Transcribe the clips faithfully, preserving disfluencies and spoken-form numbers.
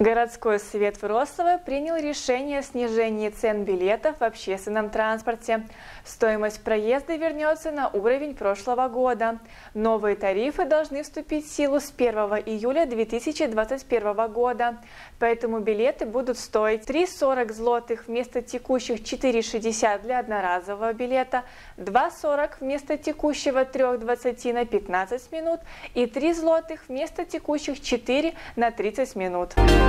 Городской совет Вроцлава принял решение о снижении цен билетов в общественном транспорте. Стоимость проезда вернется на уровень прошлого года. Новые тарифы должны вступить в силу с первого июля две тысячи двадцать первого года. Поэтому билеты будут стоить три сорок злотых вместо текущих четыре шестьдесят для одноразового билета, два сорок вместо текущего три двадцать на пятнадцать минут и три злотых вместо текущих четыре на тридцать минут.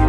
you.